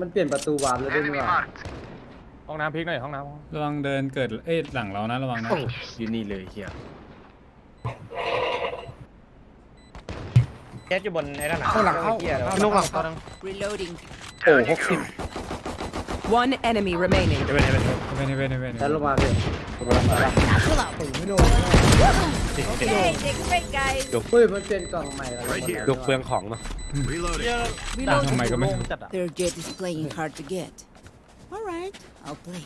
มันเปลี่ยนประตูวาร์ปเลยด้วยมั้ยห้องน้ำพลิกหน่อยห้องน้ำระวังเดินเกิดเอ๊ะหลังเรานะระวังนะอยู่นี่เลยเฮียแก๊สอยู่บนไอ้นั่นน่ะข้างหลังเข้าลูกหลังตัวนึงโอ้โห60 one enemy remaining เว้นแล้วลงมาเลยไม่โดนยกเพื่อนเปลี่ยนกล่องใหม่แล้วยกเปลืองของเนาะทำไมก็ไม่จัดอ่ะ Their jet is playing hard to get. All right, I'll play.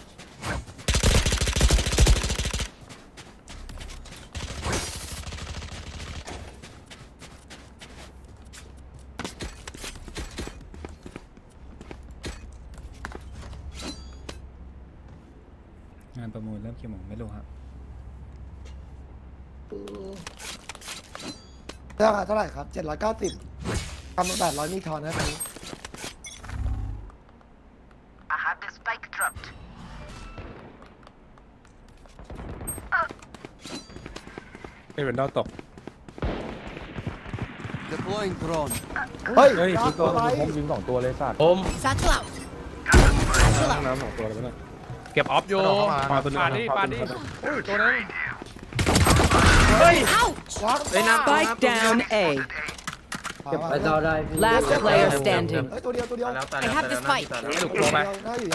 งานประมูลเริ่มกี่โมงไม่รู้ครับราคาเท่าไหร่ครับ790ทำ800มีทอนนะตอนนี้ I have the spike dropped ไอ้เวนดอตก deploying drone เฮ้ยยิงตัวผมยิง2ตัวเลยสัตว์ผมซัดกลับน้ำ2ตัวเลยนะเก็บออฟโยปาดี้ปาดี้ตัวนึงเฮ้ยSpike down A Last player standing I have the spike ตัวไป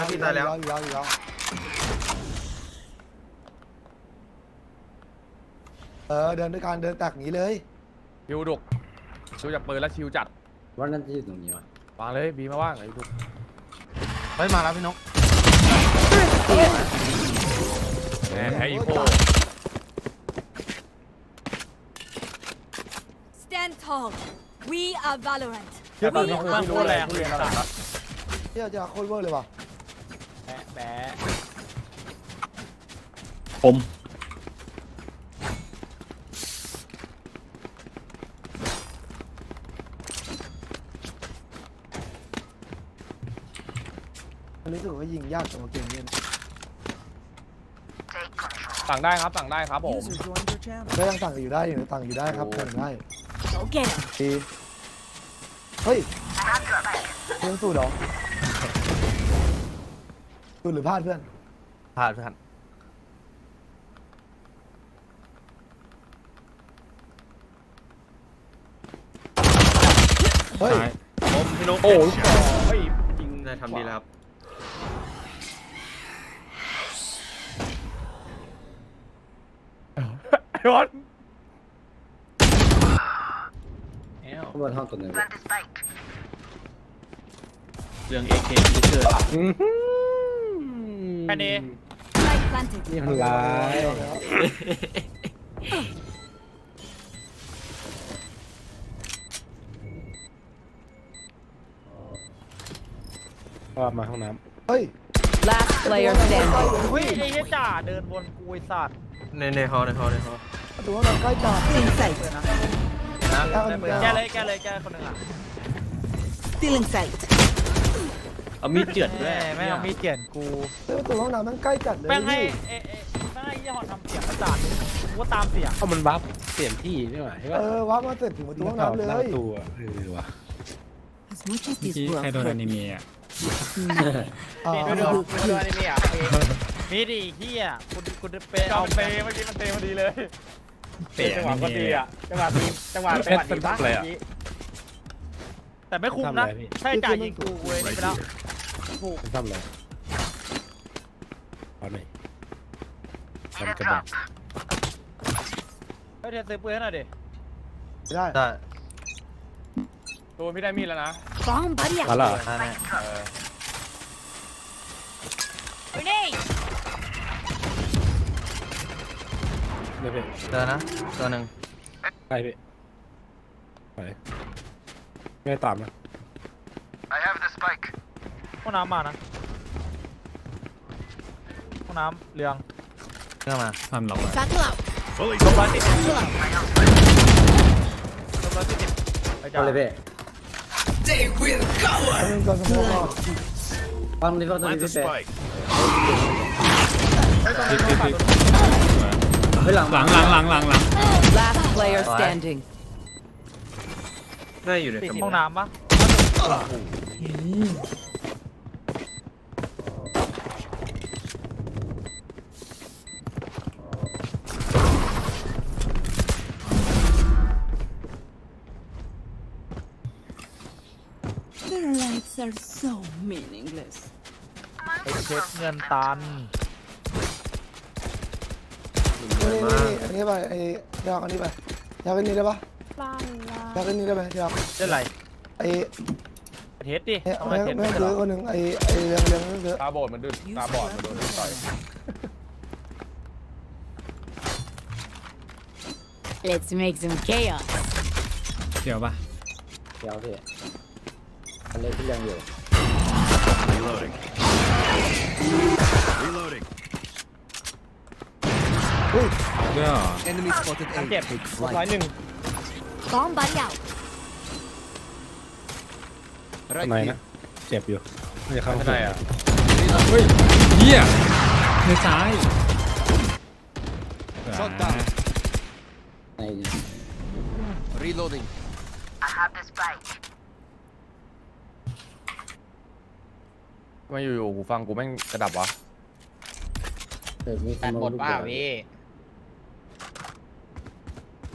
ที่ตายแล้วเดินด้วยการเดินตักหนีเลยบิวดุกชิวจับปืนแล้วชิวจัดว่านั่นจะอยู่ตรงนี้วะวางเลยบีมาว่างเลยดุกเฮ้ยมาแล้วพี่นกแพ้อีโคStand tall. We are Valorant. ที่ตอนนี้คือรู้แรงเรียนแล้วนะที่จะโคตรเวอร์เลยว่ะแบะผมรู้สึกว่ายิงยากกว่าเกมเย็นสั่งได้ครับสั่งได้ครับผมได้สั่งอยู่ได้อยู่สั่งอยู่ได้ครับสั่งได้เฮ้ยเพื่อนสู้เหรอสู้หรือพลาดเพื่อนพลาดเพื่อนเฮ้ยผมพี่นกโอ้ยจริงนายทำดีแล้วครับไอ้บอลข้างบนห้องตัวนึงเรื่อง AK ไม่เชื่อแค่นี้นี่มันร้ายว่ามาห้องน้ำเฮ้ย Last player standing เฮ้ยไอ้จ่าเดินวนกุยสัตว์ในฮอประตูห้องน้ำใกล้จ่ายิงใส่เลยนะแกเลยคนหนึ่งอ่ะตีลิงใส่เอามีดเจือนด้วยไม่เอามีดเจือนกูประตูห้องน้ำมันใกล้จัดเลยแม่งให้ยี่ห้อทำเสียงประจานว่าตามเสียงเอามันวับเปลี่ยนที่นี่หว่าวับมาเสร็จถึงประตูห้องน้ำเลยตัวใครโดนอนิเมะโดนอนิเมะมีดีขี้อ่ะคุณเป็นเอาเปย์เมื่อกี้มันเปย์พอดีเลยจังหวะก็ดีอ่ะจังหวะดีมากเลยอ่ะแต่ไม่คุ้มนะใช่จ่ายยิงกูเว้ยไปแล้วถูกทำอะไรเอาหน่อยทำกระดาษให้เธอซื้อปืนหน่อยดิได้ตัวพี่ได้มีดแล้วนะมาแล้วเจอนะตัวหนึ่งไปพี่ไปไม่ตามนะห้องน้ำมานะห้องน้ำเรื่องมาทำหลอกเลยลบร้อยติดไปจ้าเลยพี่ฟังดิฟังตัวนี้พี่เป็ดหลัง Last player standing ได้อยู่ในห้องน้ำปะ are so meaningless ไปเช็คเงินตันนี่อันนี้ไปไอ้ยากอันนี้ไปยากอันนี้ได้ปะยากอันนี้ได้ไหมยากได้ไรไอ้เทสดิไม่เจอคนหนึ่งไอ้เรื่องเยอะตาบอดมันดื้อตาบอดมันโดนต่อยLet's make some chaos เดี๋ยวปะเดี๋ยวพี่อะไรที่ยังอยู่ Reloading Reloading เฮ้ยเดี๋ยว Enemy spotted เจ็บ101บอมบันยาวทำไมนะเจ็บอยู่ไม่เข้าได้อะเฮ้ยเฮียในซ้ายช็อตดาวReloading. I have the spike. ไม่อยู่ๆกูฟังกูแม่งกระดับวะแต่หมดว่าพี่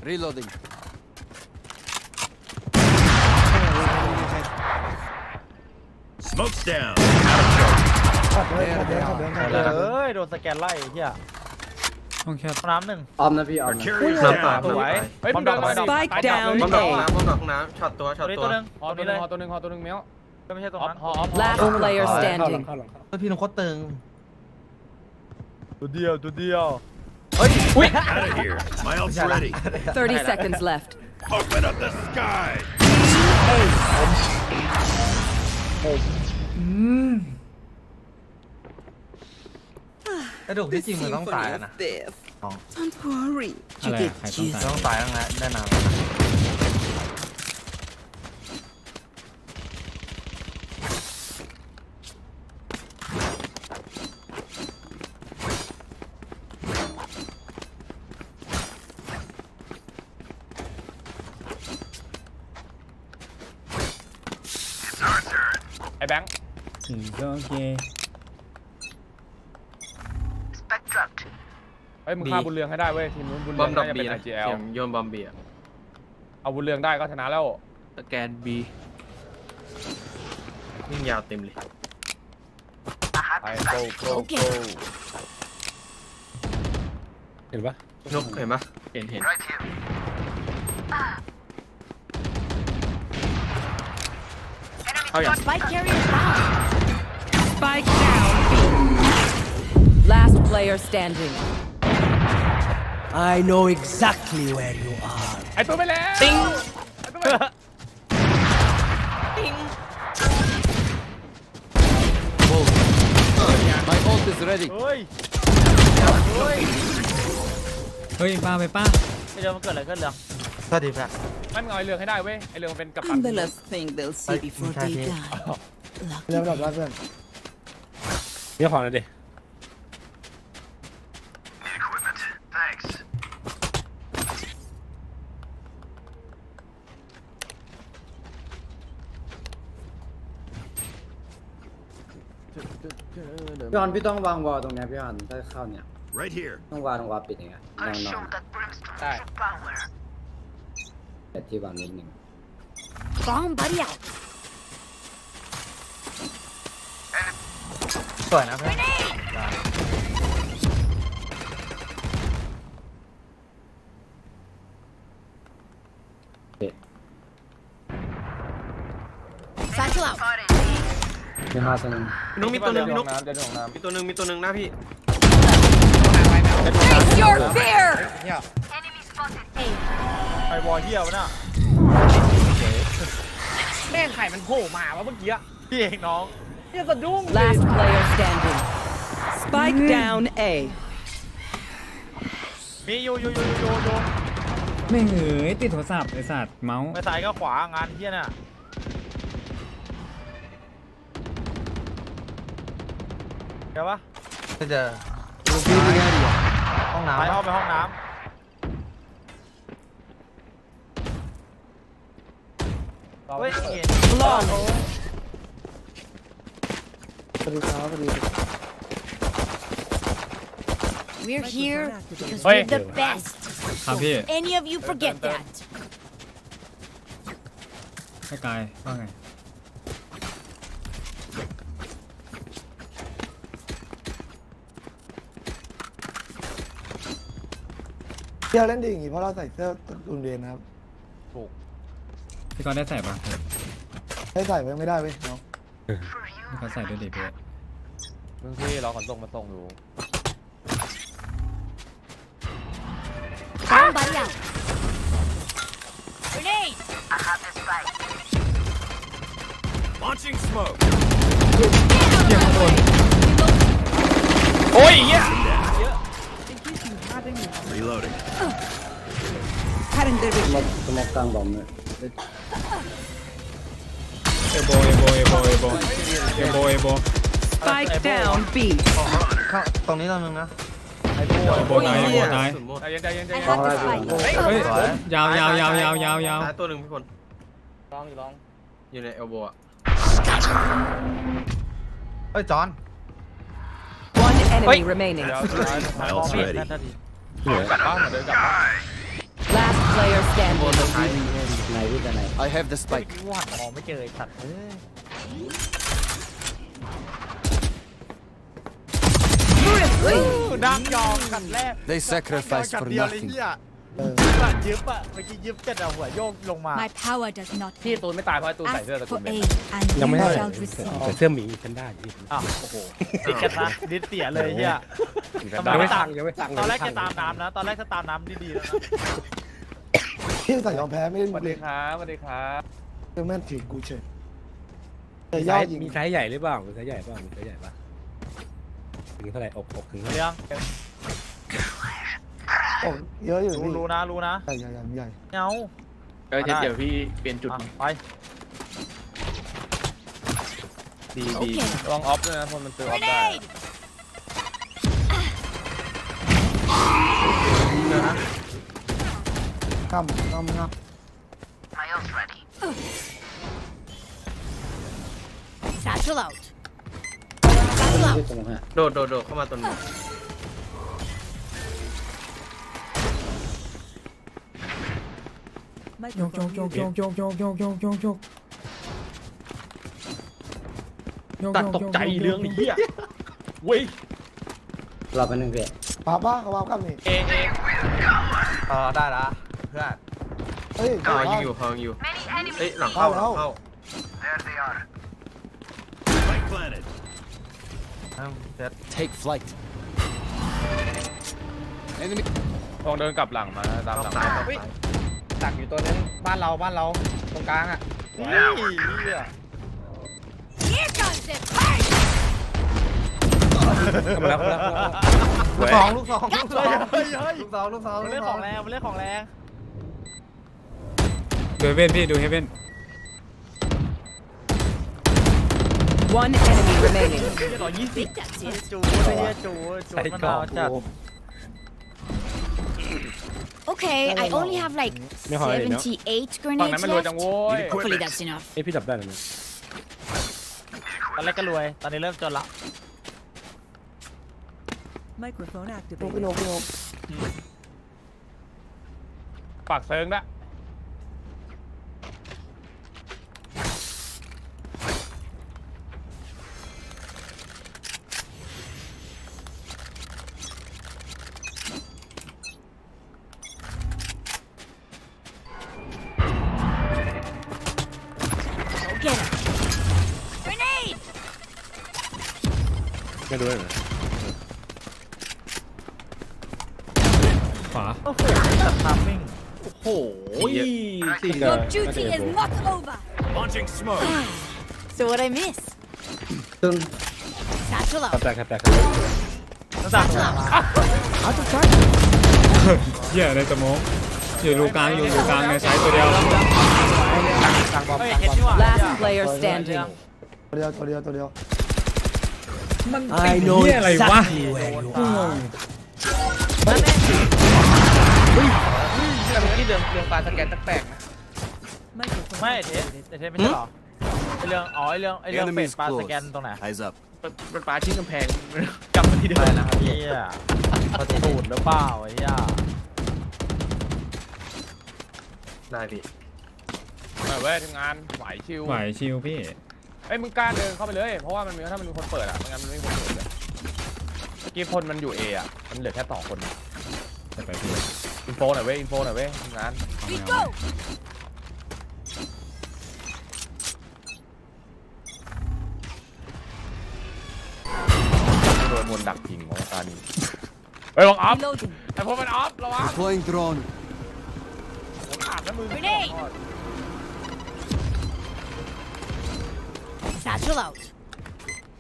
Reloading. สโมกดาวน์โดนสแกนไล่เฮียโอเคน้ำหนึ่งออมนะพี่ออมน้ำปลาตัวไว้บอมดอกบอมดอกบอมดอกบอมดอกน้ำบอมดอกน้ำช็อตตัวช็อตตัวหอตัวนึงหอตัวนึงหอตัวนึงเมียวไม่ใช่ตัวนั้นหอ Last player standing พี่น้องโคตรตึงตัวเดียวเฮ้ย30 seconds left Open up the sky กระดูกที่จริงมันต้องตายนะต้องตายแล้วนะแน่นอนไอ้แบงค์โอเคไอ้มึงฆ่าบุญเรืองให้ได้เว้ยทีมนู้นบุญเรืองน่าจะเป็น IGL โยนบอมบีเอาบุญเรืองได้ก็ชนะแล้วสแกนบีวิ่งยาวเต็มเลยไปโก้เห็นปะนกเห็นปะเห็นเอาอย่าง Spike down Last player standing I know exactly where you are. ไอ้ตัวไปแล้วติงโอ้ My ult is ready. เฮ้ยป้าไปป้าเรื่องมันเกิดอะไรขึ้นเรื่องสวัสดีครับมันเอาเรื่องให้ได้เว้ยไอเรื่องเป็นกัปตัน The last thing they'll see before they die. เรื่องแบบว่าเพื่อนเดี๋ยวขอหน่อยดิพี่ออนพี่ต้องวางวอลตรงนี้พี่ออนถ้าเข้าเนี่ยต้องวางตรงวอลปิดอย่างเงี้ยได้แต่ที่วางนิดนึงกองบาริเออร์สวยนะเพื่อนซัดเข้าน้องมีตัวหนึ่งน้องมีตัวหนึ่งหน้าพี่ Face your fear ไอ้บอลเหี้ยวน่ะแม่งไข่มันโผล่มาวะเมื่อกี้พี่เองน้องพี่สะดุ้ง Last player standing Spike down A มีโยไม่เหงื่อติดโทรศัพท์ไอ้สัตว์เมาส์ไปซ้ายก็ขวางานเหี้ยน่ะเดี๋ยววะจะห้องน้ำเข้าไปห้องน้ำเฮ้ยหลอนสวัสดีครับสวัสดี We're here because we're the best. Don't any of you forget that. ให้กายว่าไง เที่ยวเล่นดีอย่างงี้เพราะเราใส่เสื้อตุนเดนนะครับถูกพี่ก้อนได้ใส่ปะได้ใส่ไม่ได้เว้ยน้องพี่ก้อนใส่ด้วยดิเพื่อนรุ่นพี่เราขนส่งมาส่งอยู่ต้องไปอย่างเร่เยี่ยมคนโอ้ยเยอะมาตั้งบอมเลยเอโบเอโบเอโบเอโบเอโบเอโบSpike down B ตรงนี้เราหนึ่งนะไอ้โบไอ้โบตายไอ้โบตายเฮ้ยยาวยาวยาวยาวยาวยาวตัวหนึ่งพี่คนร้องอยู่ร้องอยู่ในเอโบอ่ะเฮ้ยจอนเฮ้ยกลับบ้านเดี๋ยวกลับบ้าน Last player standing ไหนพี่จะไหน I have the spike ว่าหมอไม่เจอสัตว์ดังยองกัดแรก They sacrifice for nothing ยึบอะเมื่อกี้ยึบเจ็ดเอาหัวโยกลงมาพี่ตูนไม่ตายเพราะตูนใส่เสื้อตะกุนยังไม่ได้ใส่เสื้อหมีกันได้อ้าวโอ้โหติดกันนะดิ้นเตี่ยเลยเนี่ยยังไม่สั่งตอนแรกจะตามน้ำนะตอนแรกจะตามน้ำดีๆแล้วพี่ใส่ยอมแพ้ไม่ได้สวัสดีครับสวัสดีครับเรื่องแม่นถึงกูเฉยมีไซส์ใหญ่หรือเปล่ามีไซส์ใหญ่เปล่ามีไซส์ใหญ่ปะถึงเท่าไหร่อกถึงเท่าไหร่อกเยอะอยู่รู้นะรู้นะใหญ่ใหญ่ใหญ่เงาเดี๋ยวพี่เปลี่ยนจุดไปดีลองออฟด้วยนะคนมันเจอออฟได้ข้ามโดดเข้ามาตรงนี้โยกตัดตกใจเรื่องนี้อ่ะเว้ยรอไปหนึ่งเดียวป้าบ้าเขาบ้ากันนี่ได้ละเพื่อนยิงอยู่เฮ้ยหลังเข้าTake flight ลองเดินกลับหลังมาตามหลังตักอยู่ตัวนึงบ้านเราตรงกลางอ่ะลูกสองเล่นของแรงดูเฮเว่นพี่ดูเฮเว่นOne enemy remaining 120จูมันเอาจัด Okay I only have like 78 grenades left hopefully that's enough เอ้ยพี่จับได้แล้วตอนแรกก็รวยตอนนี้เริ่มจนละ Microphone activated โนปากเซิงละด้วยขวาโอ้โหตัดทามมิ่งโอ้โหสี่เดือน duty is not over launching smoke so what I miss ตึ้งแตกเอาตัวชัดเยอะในสมองอยู่รูกลางในสายตัวเดียว last player standing ตัวเดียวมันเป็นที่อะไรวะนี่เรื่องปลาสแกนตั้งแปลกนะไม่เทสไม่ใช่หรอไอเรื่องเป็นปลาสแกนตรงไหนเป็นปลาชิ้นกำแพงกลับมาที่เดิมนะครับพี่ประตูดหรือเปล่าไอ้ย่าได้พี่ไปเว้ยทำงานไหวชิวพี่ไอ้มึงกล้าเดินเข้าไปเลยเพราะว่ามันมีถ้ามันมีคนเปิดอ่ะไม่งั้นมันไม่มีคนเปิดเลยเมื่อกี้คนมันอยู่เออ่ะมันเหลือแค่2 คนแต่ไปพี่ อินโฟหน่อยเว้ยอินโฟหน่อยเว้ยงานโดนมนดักพิงของตานี้เฮ้ยลองออฟแต่พวกมันออฟระวังโอ้ยขาดนะมือSatchel out.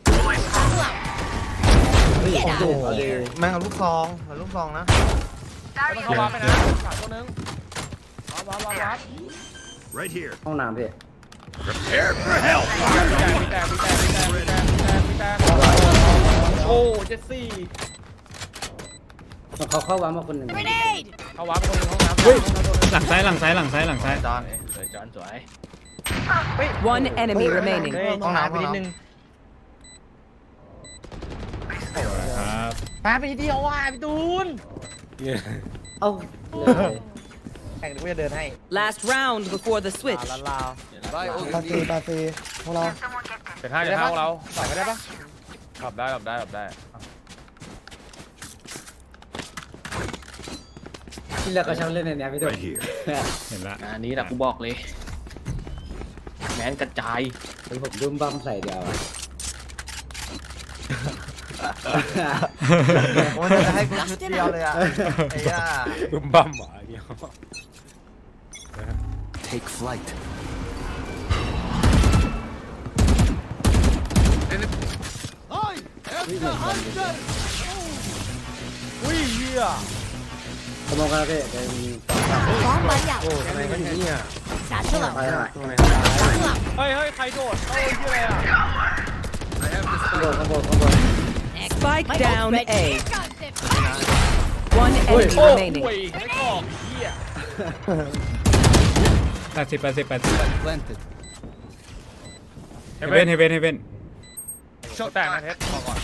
Satchel out. Get out of here. แม่งเอาลูกซองเอาลูกซองนะเข้ามาไปนะขาดตัวนึงวัด Right here. ห้องน้ำพี่ Prepare for help. โอ้เจสซี่เขาเข้าวัดมาคนหนึ่งเข้าวัดคนหนึ่งห้องน้ำหลังซ้ายหลังซ้ายหลังซ้ายหลังซ้ายจอนเลยจอนสวยOne enemy remaining ต้องน้ำไปนิดนึงมาไปที่เดียวว่ะพี่ตูนเอาแข่งเดี๋ยวจะเดินให้ Last round before the switch ปาตีพวกเราเจ็ดห้าพวกเราใส่ได้ปะขับได้ที่เราก็ชอบเล่นในนี้พี่ตูนเห็นละอันนี้แหละกูบอกเลยแมนกระจายเป็นผมดุมบัมใส่เดียวโอ้ยจะให้กูชุดเดียวเลยอ่ะไอ้ย่าดุมบัมหมาเดียว Take flight อุ้ยเหี้ยขโมยกันเลยฟ้องไปอ่ะโอ้ทำไมกันอย่างนี้อ่ะสาธุหลังเฮ้ยใครโดดเฮ้ยชื่ออะไรอ่ะโดด Spike down A One enemy remaining ไม่ออกเหี้ย80 planted Heaven ช็อตแตกนะเทสบอกก่อน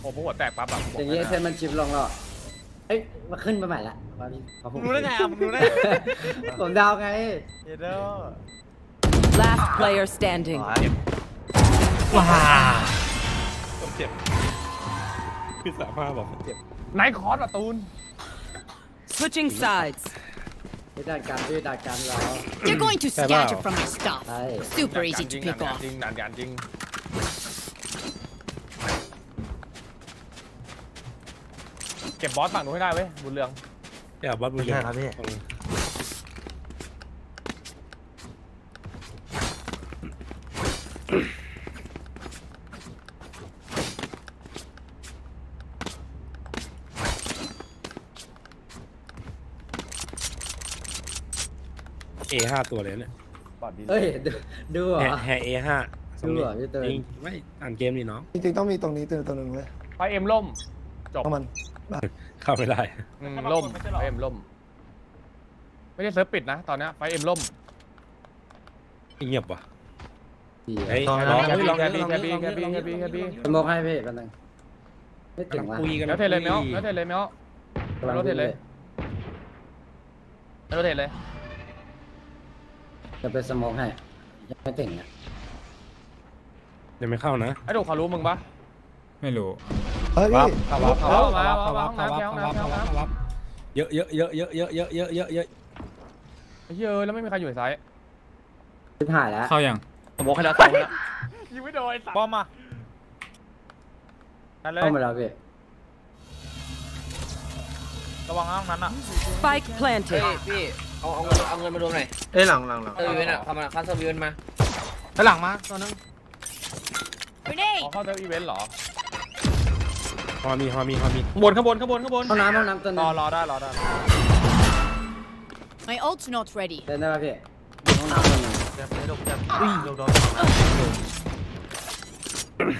โอ้โหแตกปั๊บอ่ะอย่างนี้เทสมันชิปลงแล้วมาขึ้นมาใหม่ละผมรู้ได้ไงผมรู้ได้ผมดาวไงเดี๋ยว Last player standing ว้าเจ็บคือสามารถบอกเจ็บนายคอร์สอะตูน Switching sides ด้านการเรา They're going to scatter from my stuff Super easy to pick off จริงเก็บบอสฝั่งหนูให้ได้เว้ยบุญเรืองอย่าบอสบุญเรืองครับพี่เอห้าตัวเลยเนี่ยเฮ้ยดูเหรอแฮเอห้าดูเหรอจริงไม่อ่านเกมนี่น้องจริงต้องมีตรงนี้ตัวหนึ่งเลยไปเอ็มล่มจบมันเข้าไม่ได้ล่มไฟเอ็มล่มไม่ได้เซิร์ฟปิดนะตอนนี้ไฟเอ็มล่มเงียบว่ะลองแคบีมองให้พี่กันหนึ่งไม่ถึงคุยกันแล้วเทเลยเมลแล้วเทเลยจะไปสมองให้ยังไม่ถึงนะยังไม่เข้านะไอ้ดูเขารู้มึงปะไม่รู้เฮ้ยขับเยอะแล้วไม่มีใครอยู่ในสายขึ้นถ่ายแล้วเข้ายังบล็อกให้แล้วยิงไม่โดนบอมมานั่นเลยเข้ามาแล้วพี่ระวังห้องนั้นอ่ะ Spike planted พี่เอาเงินมาดูหน่อยเอ้ยหลังเซอร์วิวน่ะทำมาคัสเซอร์วิวมาหลังมาตัวนึงเข้าเซอร์วิวเหรอฮอมีบนห้องน้ำตัวนึงรอได้ My ult's not ready เดินได้ป่ะพี่ห้องน้ำตัวนึงจับอุ้ยโดน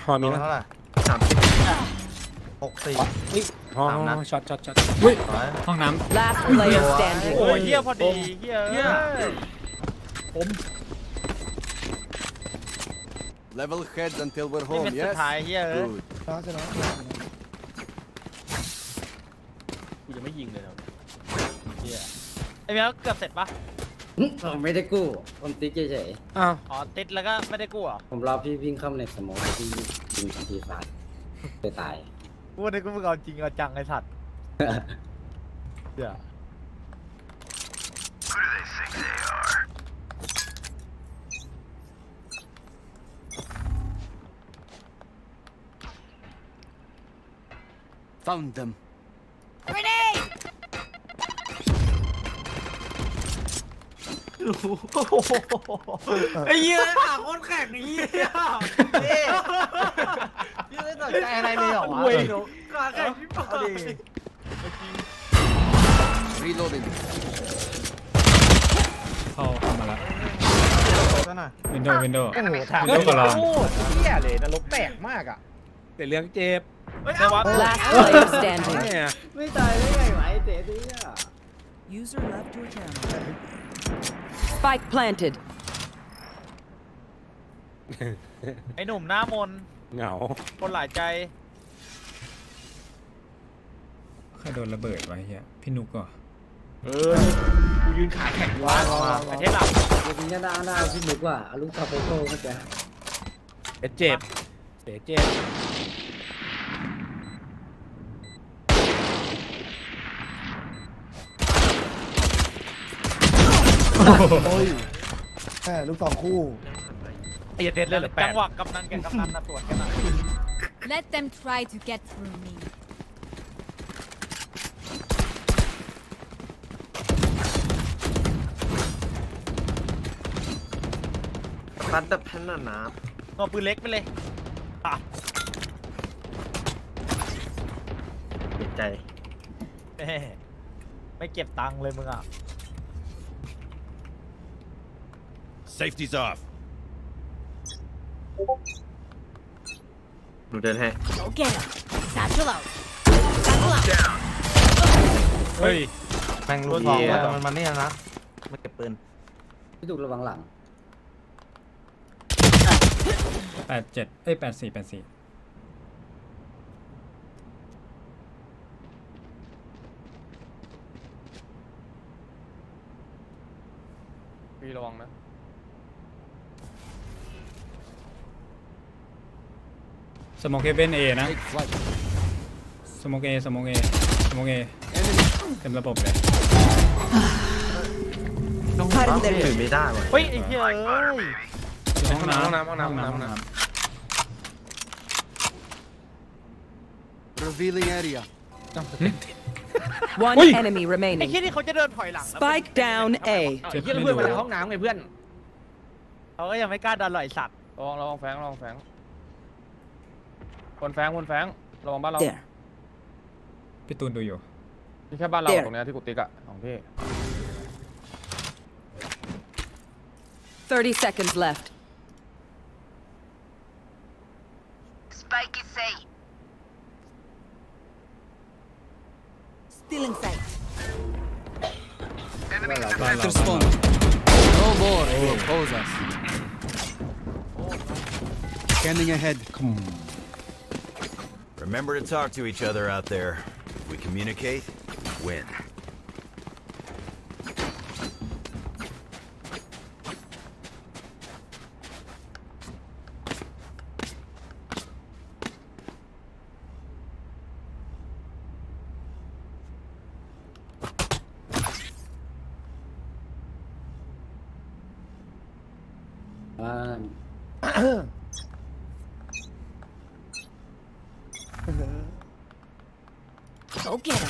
ฮอมีนะเท่าไหร่34ห้องน้ำช็อตอุ้ยห้องน้ำ Last player standing โอ้ยเฮียพอดีเฮียผม Level heads until we're home yes เฮียยังไม่ยิงเลยนะไอ้แมวเกือบเสร็จปะผมไม่ได้กู้ผมติดเฉยๆอ๋อติดแล้วก็ไม่ได้กู้อ่ะผมรอพี่วิ่งเข้าในสมองที่ยิงทีฟาดจะตายกูว่าได้กูมึงเอาจริงเอาจังไอ้สัตว์ Yeah. Who do they think they are? Found them. Grenade! Oh, yeah, I'm cracking. Yeah. You don't know anything. Wait. God, you fucking. Reloading. Oh, come on. Window. โอ้โหเหี้ยเลยนรกแตกมากอ่ะ แต่เรื่องเจ็บ Last player standing. ไม่ตายได้ไงวะไอ้เต๋อเนี่ย User left your channel. Spike planted. ไอ้หนุ่มหน้ามนเหงา คนหลายใจ ใครโดนระเบิดไว้เหี้ย พี่นุกเหรอ กูยืนขาแข็งว้ามาประเทศเราเจ็บเจ็บเจ็บโอ้ยแค่ลูกสองคู่เตะเด็ดเลยหรือแปดจังหวะกำนันแก่กำนันนะสวนกันนะ Let them try to get through me. Cut the pen นะปืนเล็กไปเลยเก็บใจไม่เก็บตังเลยมึงอ่ะ Safety's off หนูเดินให้ Okay satchel out satchel out เฮ้ยแม่งรู้ทองมันเนี่ยนะไม่เก็บปืนไม่ดูระวังหลัง 87 เอ้ย 84 พี่ระวังนะ Smoke Heaven A นะ Smoke A Smoke A Smoke A เต็มระบบเลย ต้องหาไม่ได้ว่ะ เฮ้ยไอ้เหี้ย Revealing area. One enemy remaining. Spike down A. เพื่อนเขาก็ยังไม่กล้าดันลอยสัตว์ลองแฝงลองแฝงวนแฝงวนแฝงลองบ้านเราพี่ตูนดูอยู่นี่แค่บ้านเราตรงนี้ที่กูติ๊กอะของพี่ 30 seconds left. Spike is safe. Still in sight. Enemy defender spawn. No more will oppose us. Scanning ahead. Come on. Remember to talk to each other out there. If we communicate, win. Go get him.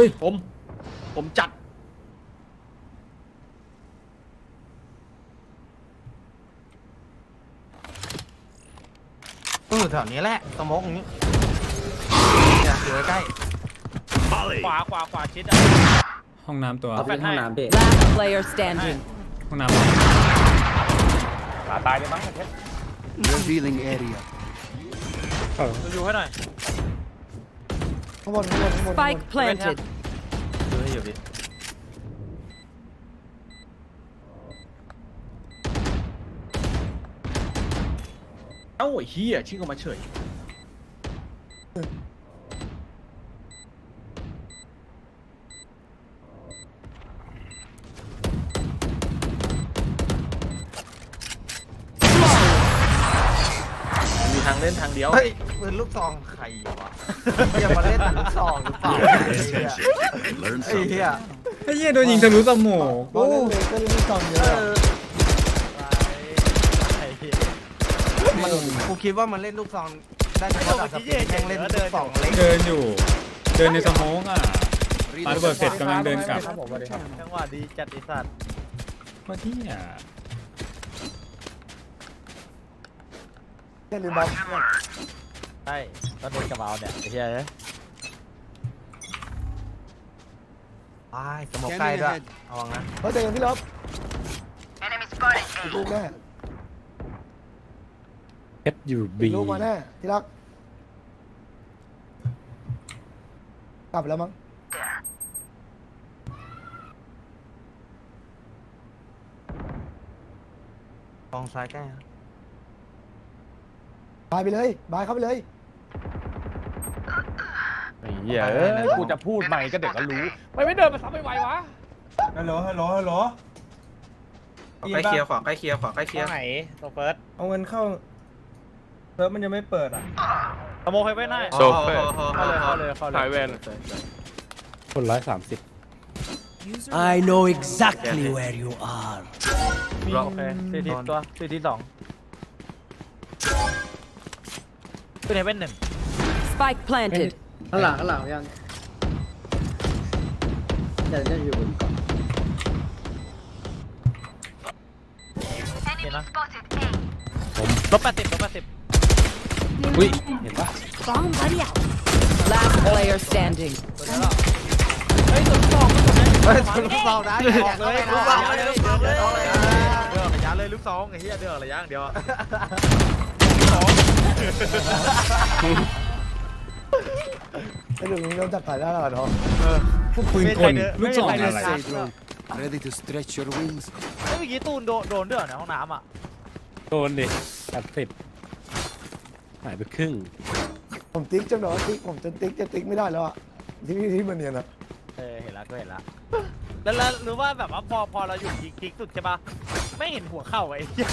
Ui, ผมจัด แถวนี้แหละตะมกอย่างนี้เดี๋ยวเจอใกล้ขวาชิดห้องน้ำตัวห้องน้ำเด็ก Last player standing ห้องน้ำตายเลยมั้งเพชร Revealing area ดูให้หน่อย Spike planted. ดูให้อยู่ดิ เอ้าไอ้เหี้ยชิงออกมาเฉยมีทางเล่นทางเดียวเฮ้ยปืนลูกซองใครวะอย่ามาเล่นลูกซองหรือเปล่าไอ้เหี้ยไอ้เหี้ยโดนยิงทะลุสมองโอ้ก็เล่นลูกซองเยอะกูคิดว่ามันเล่นลูกซองได้แต่ว่าแบบยังเล่นลูกซองเดินอยู่เดินในสโมกอ่ะปาระเบิดเสร็จกำลังเดินกลับจังหวะดีจัดอิสระมาที่อ่ะเล่นลูกบอลใช่ก็โดนกระเป๋าเนี่ยไอ้เหี้ยเลยอ้ายสโมกใกล้ด้วยระวังนะเฮ้ยแต่ยังพี่ลบลูกแม่FUB ลูกมาแน่ที่รักกลับแล้วมั้งมองซ้ายใกล้ครับบายไปเลยบายเข้าไปเลยไอ้เหี้ยกูจะพูดใหม่ก็เด็กก็รู้ไม่เดินมาซ้ำไปไววะฮัลโหลฮัลโหลฮัลโหลใกล้เคลียร์ขอใกล้เคลียร์ขอใกล้เคลียร์ไหนโซเฟิร์สเอาเงินเข้าเพิ่มมันยังไม่เปิดอ่ะขโมยไฮเว่นได้โชว์เข้าเลยไฮเว่นคนร้าย30 I know exactly where you are โอเค4 ที่ 2เป็นไฮเว่น 1 Spike planted ข้างหลังยังจะอยู่บนก่อนนี่นะผมลบ 80อุ้ยเห็นปะ Last player standing เฮ้ยตัวสองได้เลยระยะเลยลูกสองไอ้เหี้ยเดือดระยะเดียวไอ้หนุ่มเริ่มจัดถ่ายได้แล้วเหรอพวกปืนกลลูกสองอะไรready to stretch your wings ไอ้เมื่อกี้ตูนโดนเดือดในห้องน้ำอ่ะโดนดิ80หายไปครึ่งผมติ๊กจนหนอติ๊กผมจนติ๊กจะติ๊กไม่ได้แล้วอ่ะที่มันเนียนอ่ะเห็นละก็เห็นละแล้วหรือว่าแบบว่าพอเราหยุดติ๊กสุดใช่ปะไม่เห็นหัวเข้าไอ้เหี้ย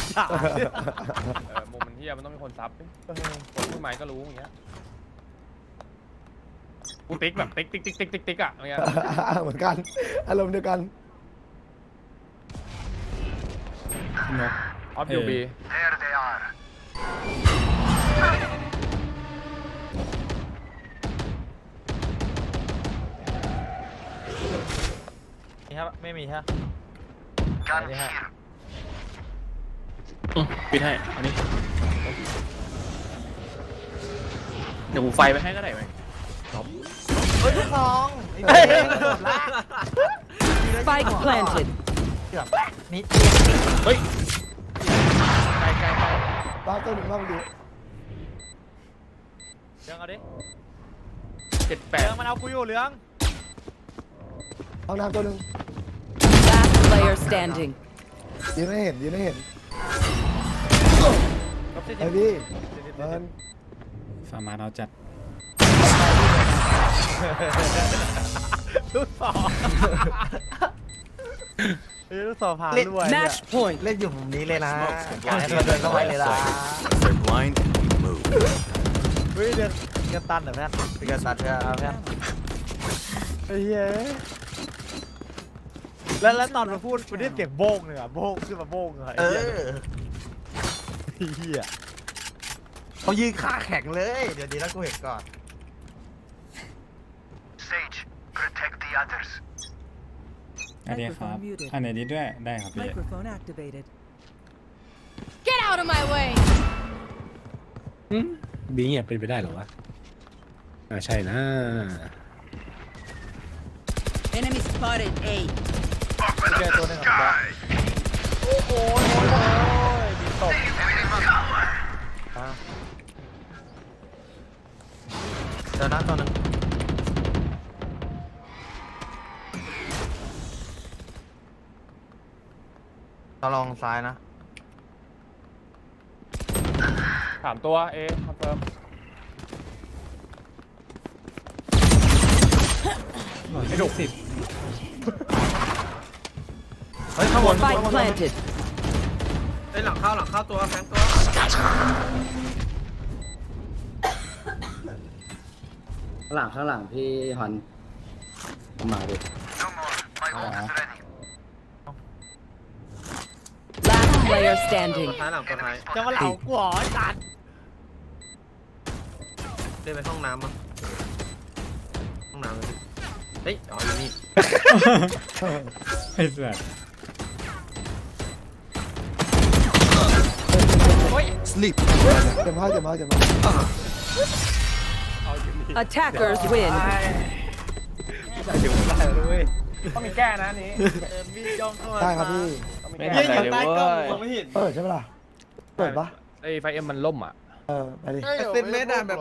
มุมมันเหี้ยมันต้องมีคนซับคนผู้หมายก็รู้อย่างเงี้ยกูติ๊กแบบติ๊กอ่ะอย่างเงี้ยเหมือนกันอารมณ์เดียวกันนะออฟยูบีนี่ครับไม่มีฮะนี่ฮะปิดให้อันนี้เดี๋ยวหูไฟไปให้ก็ได้ไหมเฮ้ยทุกทองไฟ planted นี่เฮ้ยไกลบ้าตัวหนึ่งบ้าดูเรื่องเอาดิ78เรื่องมันเอากูอยู่เรื่องเอาน้ำตัวหนึ่ง Last player standing ยืนให้เห็นไอ้พี่เบิร์นสามารถเอาจัดลูกสอบผ่านด้วย Match point เล่นอยู่มุมนี้เลยนะอยากให้เราเดินเข้าไปเลยล่ะเฮ้ยเดินกันตันเหรอแม่เป็นการตันครับแม่ไอ้เหี้ยแล้วนอนมาพูดมันได้เสียงโบกเลยอ่ะโบกขึ้นมาโบกเลยเหี้ยเขายืนขาแข็งเลยเดี๋ยวดีแล้วกูเห็นก่อน Sage protect the others อันนี้ครับอันไหนดีด้วยได้ครับพี่ Microphone activated Get out of my way บีเนี่ยเป็นไปได้หรอวะใช่นะ Enemy spotted A เจอตัวนึงครับโอ้โหมีตบเจอหน้าตัวนึงลองซ้ายนะ 3 ตัว A คอนเฟิร์มไอ้ดุสิบเฮ้ยข้างบนข้างบนไอ้หลังเข้าหลังเข้าตัวแฟนตัวข้างหลังข้างหลังพี่ฮอนมาดิ Last player standing ท้ายหลังท้ายจะมาเหล่ากูอ๋อจัดเดินไปห้องน้ำมั้งห้องน้ำเฮ้ยอ๋อนี่ไอ้สัส sleep เจ็บมากเจ็บมากเจ็บมาก attackers win ต้องมีแก้นะนี่มีย่องเข้ามาได้ครับพี่ยิ่งอยู่ใต้กล้องมองไม่เห็นเปิดใช่ไหมล่ะเปิดปะไอไฟเอ็มมันล่มอ่ะเออไปดิเซนเมตรแบบ